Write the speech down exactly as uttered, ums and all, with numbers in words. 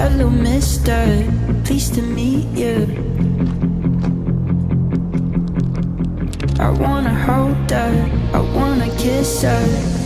Hello, mister, pleased to meet you. I wanna hold her, I wanna kiss her.